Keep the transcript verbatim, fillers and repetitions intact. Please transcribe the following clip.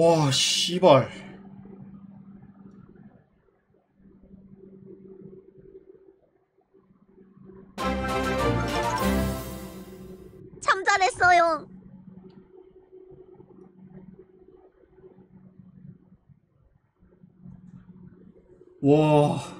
와, 씨발. 참 잘했어요. 와.